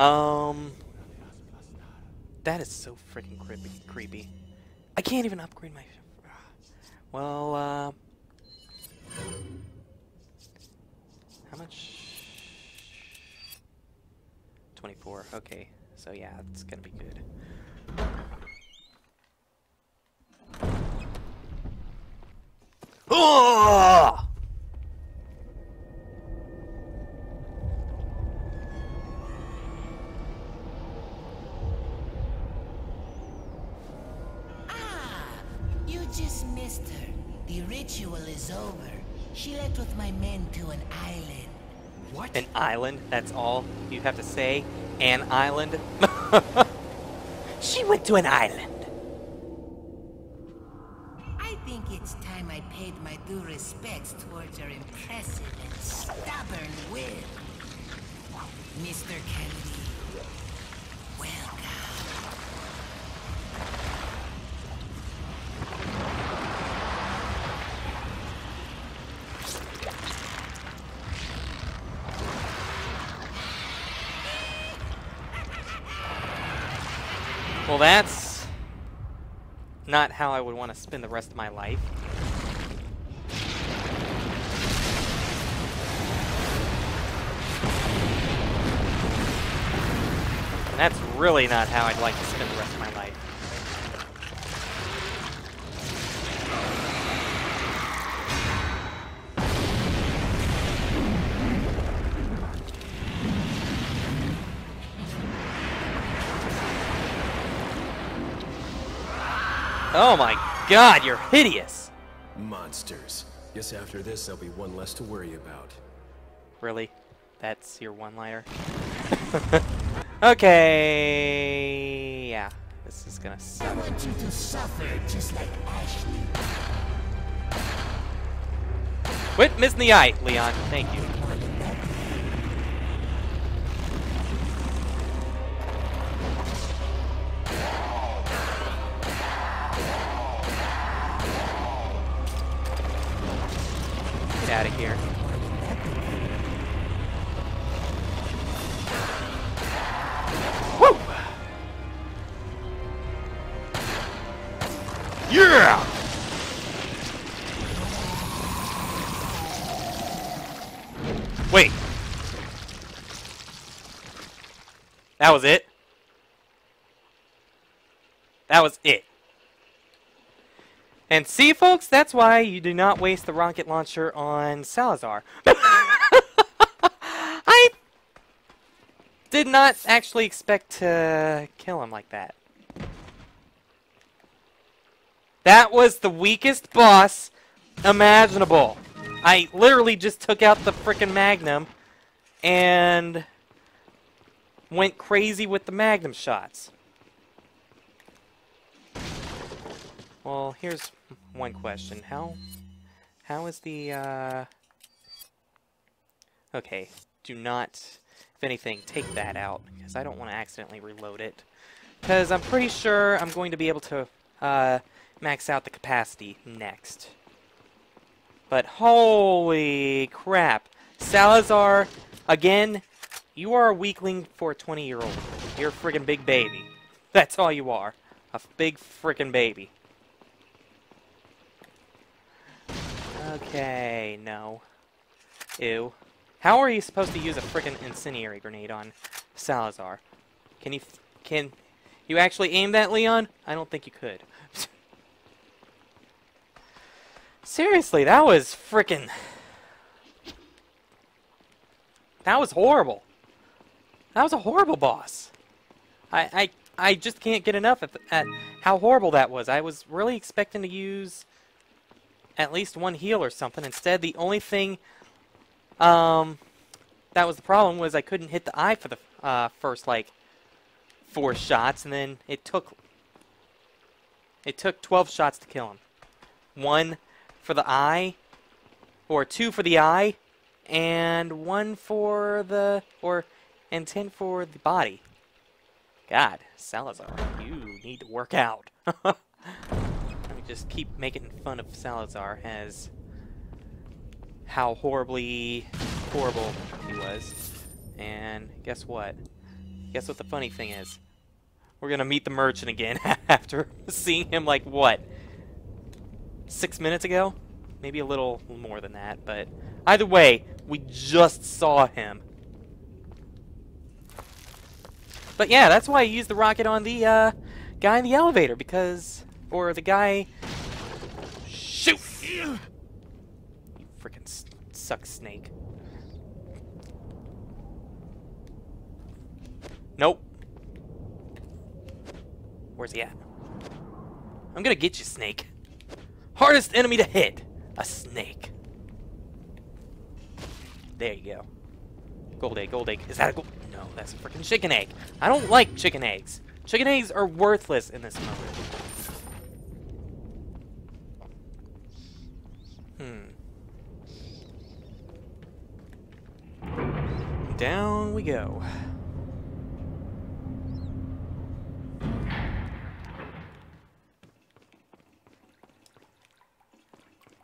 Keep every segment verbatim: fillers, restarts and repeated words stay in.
Um, that is so freaking creepy. Creepy. I can't even upgrade my. Well, uh, how much? twenty-four. Okay, so yeah, it's gonna be good. Oh! Over. She left with my men to an island. What? An island? That's all you have to say? An island? She went to an island. I think it's time I paid my due respects towards your impressive and stubborn will. Mister Kennedy, welcome. Well, that's not how I would want to spend the rest of my life. And that's really not how I'd like to spend the rest of my life. Oh my god, you're hideous! Monsters. Guess after this, there'll be one less to worry about. Really? That's your one-liner? Okay... yeah. This is gonna suck. I want you to suffer just like Ashley. Quit missing the eye, Leon. Thank you. Out of here. Woo! Yeah! Wait. That was it? That was it. And see, folks, that's why you do not waste the rocket launcher on Salazar. I did not actually expect to kill him like that. That was the weakest boss imaginable. I literally just took out the frickin' Magnum and went crazy with the Magnum shots. Well, here's one question. How how is the uh okay, do not, if anything, take that out, because I don't want to accidentally reload it, because I'm pretty sure I'm going to be able to uh max out the capacity next. But holy crap, Salazar, again, you are a weakling for a twenty year old. You're a friggin' big baby. That's all you are, a big friggin' baby. Okay, no. Ew. How are you supposed to use a frickin' incendiary grenade on Salazar? Can you... F can you actually aim that, Leon? I don't think you could. Seriously, that was frickin'... That was horrible. That was a horrible boss. I, I, I just can't get enough at, at how horrible that was. I was really expecting to use... at least one heal or something. Instead, the only thing um, that was the problem was I couldn't hit the eye for the uh, first, like, four shots, and then it took it took twelve shots to kill him. One for the eye, or two for the eye, and one for the, or, and ten for the body. God, Salazar, you need to work out. Just keep making fun of Salazar as how horribly horrible he was. And guess what? Guess what the funny thing is? We're gonna meet the merchant again after seeing him, like, what? Six minutes ago? Maybe a little more than that, but... either way, we just saw him. But yeah, that's why I used the rocket on the, uh, guy in the elevator, because... or the guy... Shoot! You frickin' suck, snake. Nope. Where's he at? I'm gonna get you, snake. Hardest enemy to hit. A snake. There you go. Gold egg, gold egg. Is that a gold? No, that's a freaking chicken egg. I don't like chicken eggs. Chicken eggs are worthless in this mode. Hmm. Down we go.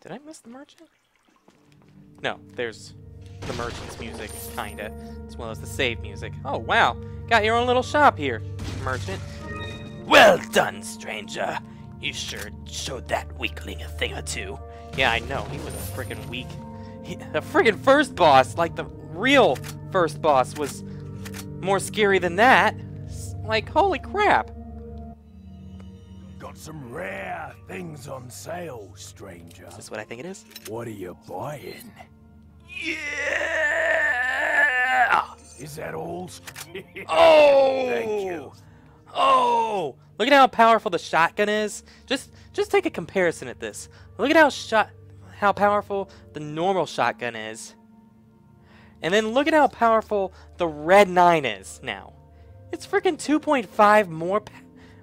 Did I miss the merchant? No, there's the merchant's music, kinda, as well as the save music. Oh, wow! Got your own little shop here, merchant. Well done, stranger! You sure showed that weakling a thing or two. Yeah, I know, he was a friggin' weak. He, the friggin' first boss, like the real first boss, was more scary than that. Like, holy crap! Got some rare things on sale, stranger. Is this what I think it is? What are you buying? Yeah! Is that all? Oh! Thank you. Oh! Look at how powerful the shotgun is. Just, just take a comparison at this. Look at how shot, how powerful the normal shotgun is, and then look at how powerful the Red nine is now. It's freaking two point five more.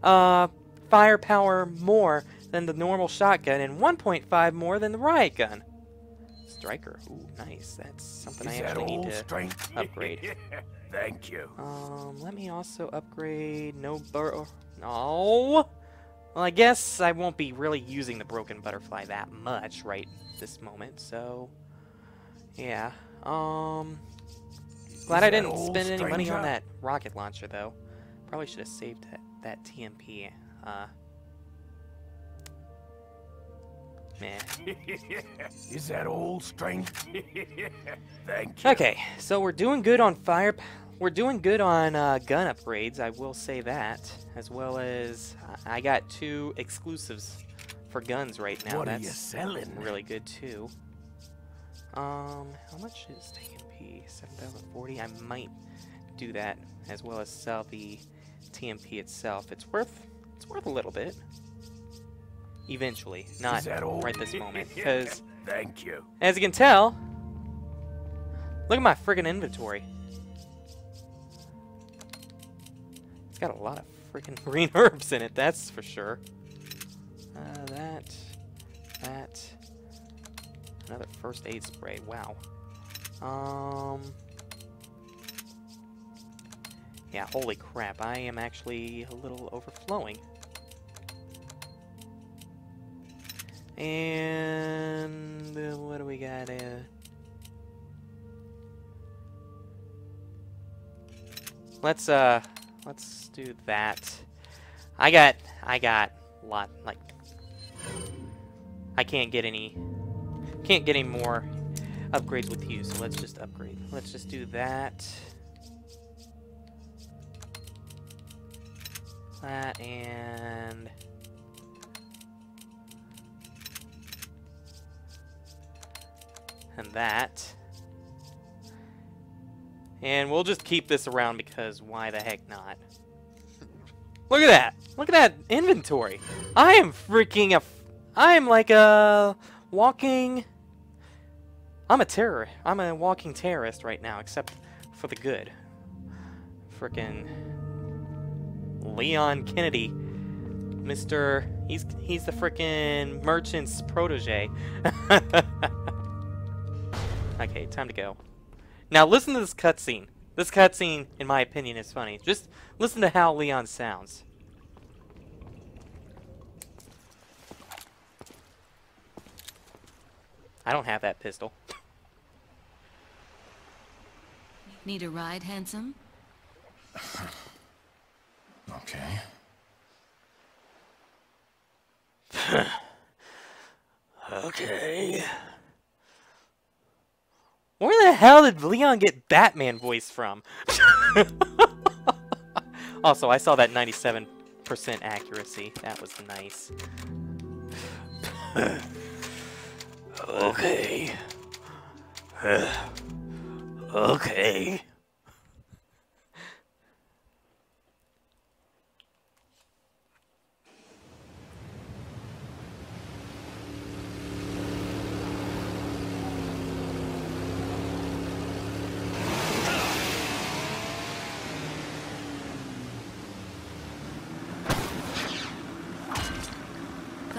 Uh. Firepower more than the normal shotgun and one point five more than the riot gun. Striker. Ooh, nice. That's something I actually need to upgrade. Thank you. Um, let me also upgrade. No bur. No. Well, I guess I won't be really using the Broken Butterfly that much right this moment. So, yeah. Um, glad I didn't spend any money on that rocket launcher though. Probably should have saved that, that T M P. Uh, man. Is that all, stranger? Thank you. Okay, so we're doing good on fire. We're doing good on uh, gun upgrades. I will say that, as well as uh, I got two exclusives for guns right now. What That's are you selling? Really good too. Um, how much is T M P? seven thousand forty. I might do that, as well as sell the T M P itself. It's worth. It's worth a little bit. Eventually, not right this moment, because thank you. As you can tell, look at my friggin' inventory. It's got a lot of friggin' green herbs in it, that's for sure. Uh, that, that, another first aid spray. Wow. Um. Yeah, holy crap, I am actually a little overflowing. And uh, what do we got? Uh, let's uh let's do that. I got I got a lot, like I can't get any can't get any more upgrades with you, so let's just upgrade. Let's just do that. That and and that, and we'll just keep this around because why the heck not? Look at that! Look at that inventory! I am freaking a! I am like a walking. I'm a terror. I'm a walking terrorist right now, except for the good. Freaking. Leon Kennedy, Mister He's he's the frickin' merchant's protege. Okay, time to go. Now listen to this cutscene. This cutscene, in my opinion, is funny. Just listen to how Leon sounds. I don't have that pistol. Need a ride, handsome? Okay. Okay. Where the hell did Leon get Batman voice from? Also, I saw that ninety-seven percent accuracy. That was nice. Okay. Okay.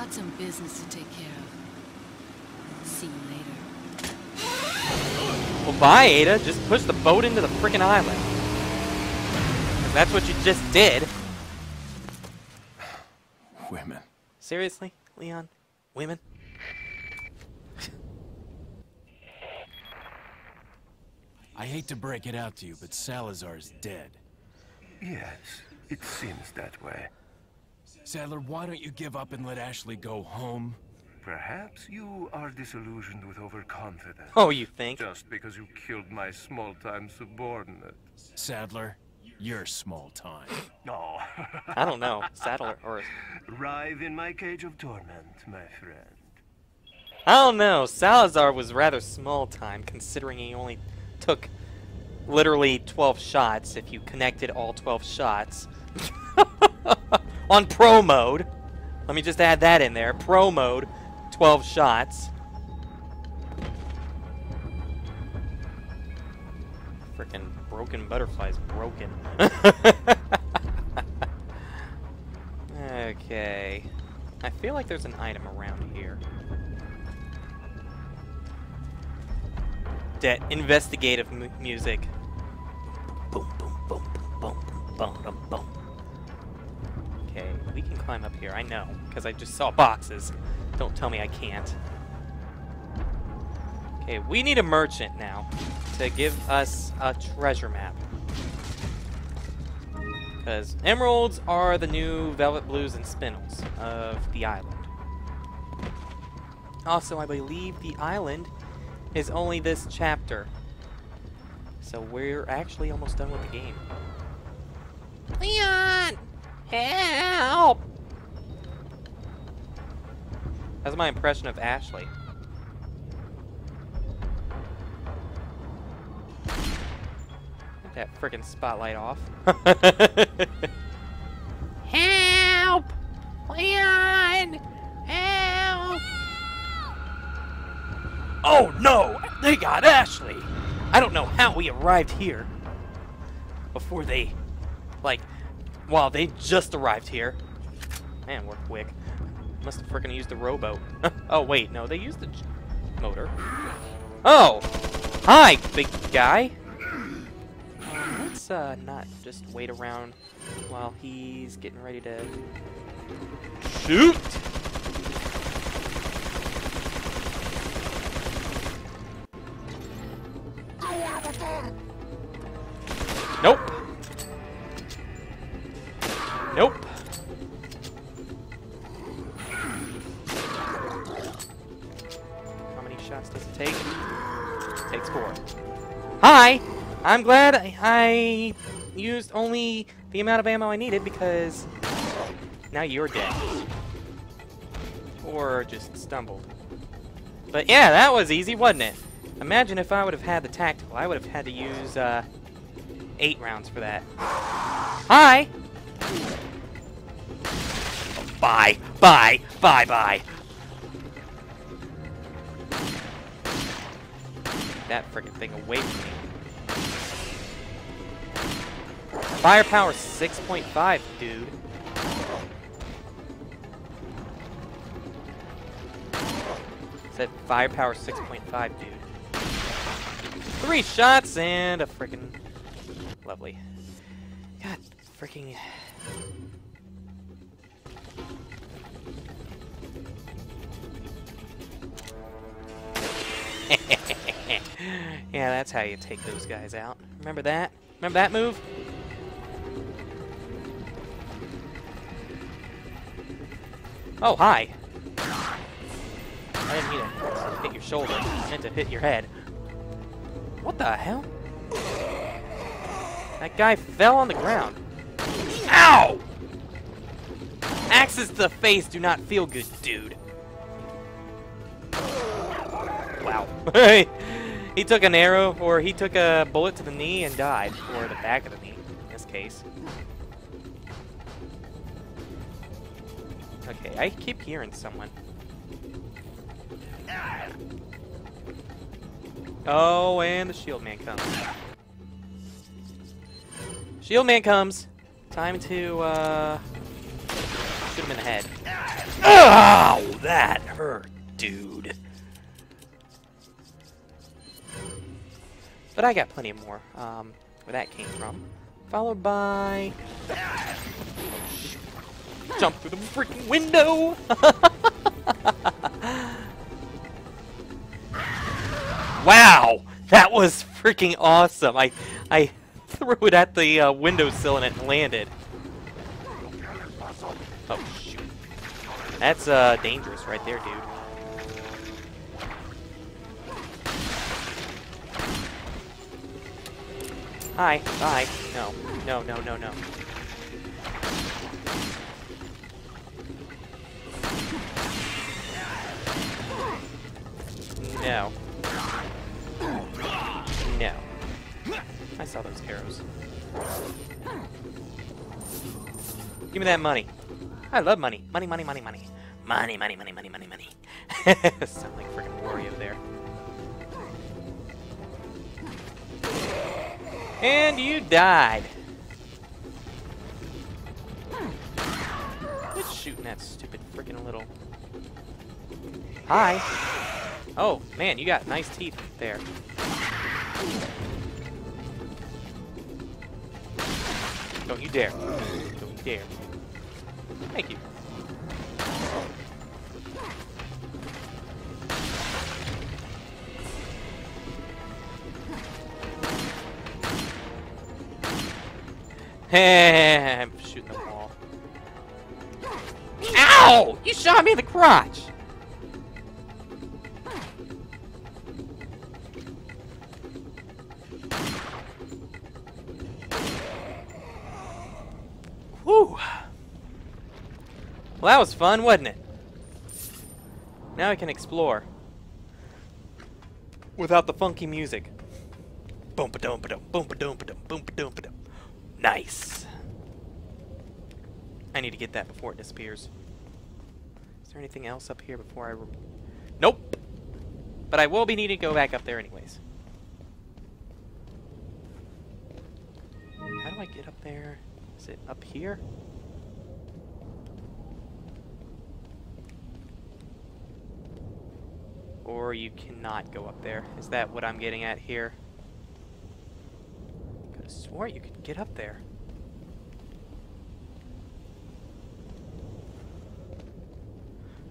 Some business to take care of. See you later. Well, bye, Ada. Just push the boat into the frickin' island. That's what you just did. Women. Seriously, Leon? Women? I hate to break it out to you, but Salazar is dead. Yes, it seems that way. Sadler, why don't you give up and let Ashley go home? Perhaps you are disillusioned with overconfidence. Oh, you think? Just because you killed my small-time subordinate. Sadler, you're small-time. No. Oh. I don't know. Sadler or... Rive in my cage of torment, my friend. I don't know. Salazar was rather small-time, considering he only took literally twelve shots if you connected all twelve shots. On pro mode, let me just add that in there. Pro mode, twelve shots. Frickin' Broken Butterfly's broken. Okay. I feel like there's an item around here. That investigative mu music. Boom, boom, boom, boom, boom, boom, boom, boom. Okay, we can climb up here, I know, because I just saw boxes. Don't tell me I can't. Okay, we need a merchant now to give us a treasure map. Because emeralds are the new velvet blues and spinels of the island. Also, I believe the island is only this chapter. So we're actually almost done with the game. Leon! Help! That's my impression of Ashley. Get that frickin' spotlight off. Help! Leon! Help! Oh no! They got Ashley! I don't know how we arrived here. Before they, like... Wow, they just arrived here. Man, we're quick. Must have frickin' used the rowboat. Oh, wait, no, they used the j motor. Oh! Hi, big guy! Uh, let's uh, not just wait around while he's getting ready to... Shoot! Nope! Nope. How many shots does it take? It takes four. Hi! I'm glad I, I used only the amount of ammo I needed because now you're dead. Or just stumbled. But yeah, that was easy, wasn't it? Imagine if I would have had the tactical. I would have had to use uh, eight rounds for that. Hi! Bye, bye, bye, bye. Get that frickin' thing away from me. Firepower six point five, dude. Said firepower six point five, dude. Three shots and a frickin' lovely. God, frickin'. Yeah, that's how you take those guys out. Remember that? Remember that move? Oh, hi! I didn't mean to hit your shoulder. I meant to hit your head. What the hell? That guy fell on the ground. Ow! Axes to the face do not feel good, dude. Wow. He took an arrow, or he took a bullet to the knee and died. Or the back of the knee, in this case. Okay, I keep hearing someone. Oh, and the shield man comes. Shield man comes. Time to, uh... shoot him in the head. Oh, that hurt, dude. But I got plenty more, um, where that came from. Followed by... jump through the freaking window! Wow! That was freaking awesome! I, I threw it at the uh, windowsill and it landed. Oh, shoot. That's, uh, dangerous right there, dude. Hi, hi. No, no, no, no, no. No. No. I saw those arrows. Give me that money. I love money. Money, money, money, money. Money, money, money, money, money, money. Sound like freaking Wario there. And you died. Quit shooting that stupid freaking little... Hi. Oh, man, you got nice teeth there. Don't you dare. Don't you dare. Thank you. I'm shooting the wall. Ow! You shot me in the crotch! Whew. Well, that was fun, wasn't it? Now I can explore. Without the funky music. Boom-pa-dum-pa-dum, boom-pa-dum-pa-dum, boom-pa-dum-pa-dum. Nice. I need to get that before it disappears. Is there anything else up here before I... Re nope. But I will be needing to go back up there anyways. How do I get up there? Is it up here? Or you cannot go up there. Is that what I'm getting at here? I swore you could get up there.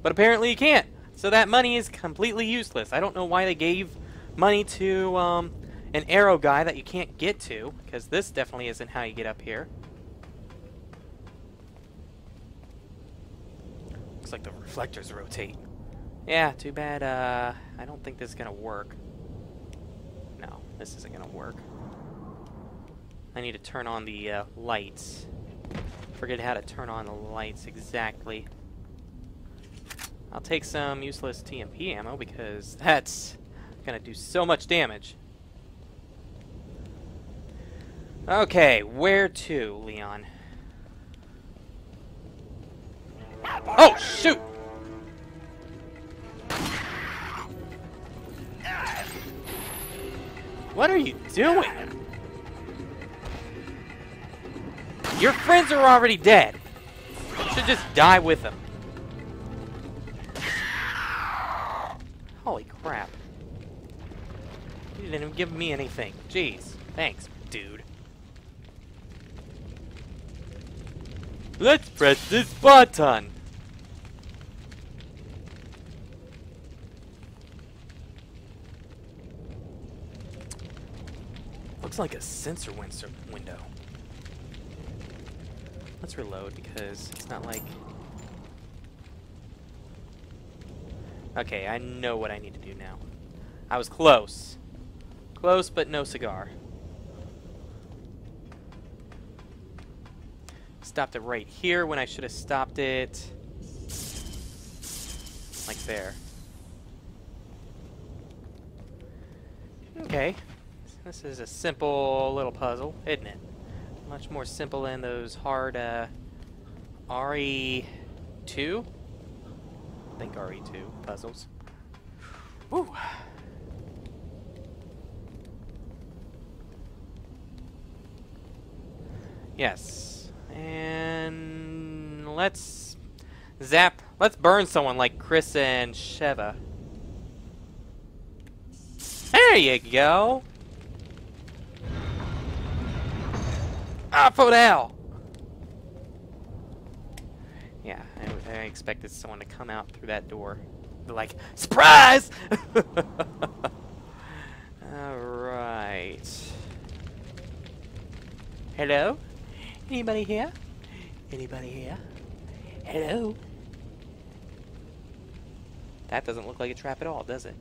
But apparently you can't. So that money is completely useless. I don't know why they gave money to um, an arrow guy that you can't get to, because this definitely isn't how you get up here. Looks like the reflectors rotate. Yeah, too bad. Uh, I don't think this is going to work. No, this isn't going to work. I need to turn on the uh, lights. Forget how to turn on the lights exactly. I'll take some useless T M P ammo because that's gonna do so much damage. Okay, where to, Leon? Oh, shoot! What are you doing? Your friends are already dead. You should just die with them. Holy crap. You didn't even give me anything. Jeez. Thanks, dude. Let's press this button. Looks like a sensor window. Let's reload because it's not like Okay, I know what I need to do now. I was close. Close, but no cigar. Stopped it right here when I should have stopped it. Like there. Okay. This is a simple little puzzle, isn't it? Much more simple than those hard uh, R E two? I think R E two puzzles. Woo! Yes. And let's zap. Let's burn someone like Chris and Sheva. There you go! Ah, Podell! Yeah, I, I expected someone to come out through that door. They're like, surprise! Alright. Hello? Anybody here? Anybody here? Hello? That doesn't look like a trap at all, does it?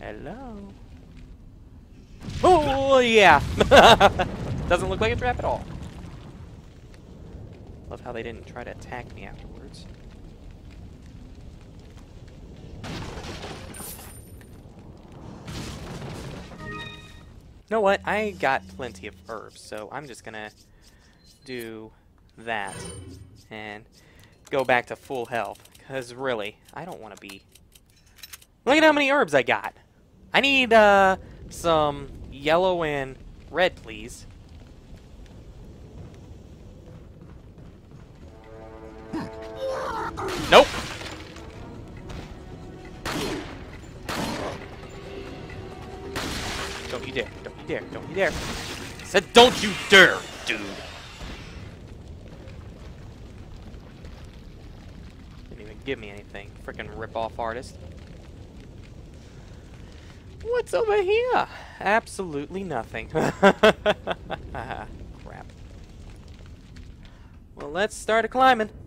Hello? Oh, yeah. Doesn't look like a trap at all. Love how they didn't try to attack me afterwards. You know what? I got plenty of herbs, so I'm just gonna do that and go back to full health. Because really, I don't want to be... Look at how many herbs I got. I need, uh, some yellow and red, please. Nope. Don't you dare. Don't you dare. Don't you dare. I said don't you dare, dude. Didn't even give me anything. Frickin' rip-off artist. What's over here? Absolutely nothing. Crap. Well, let's start a climbing.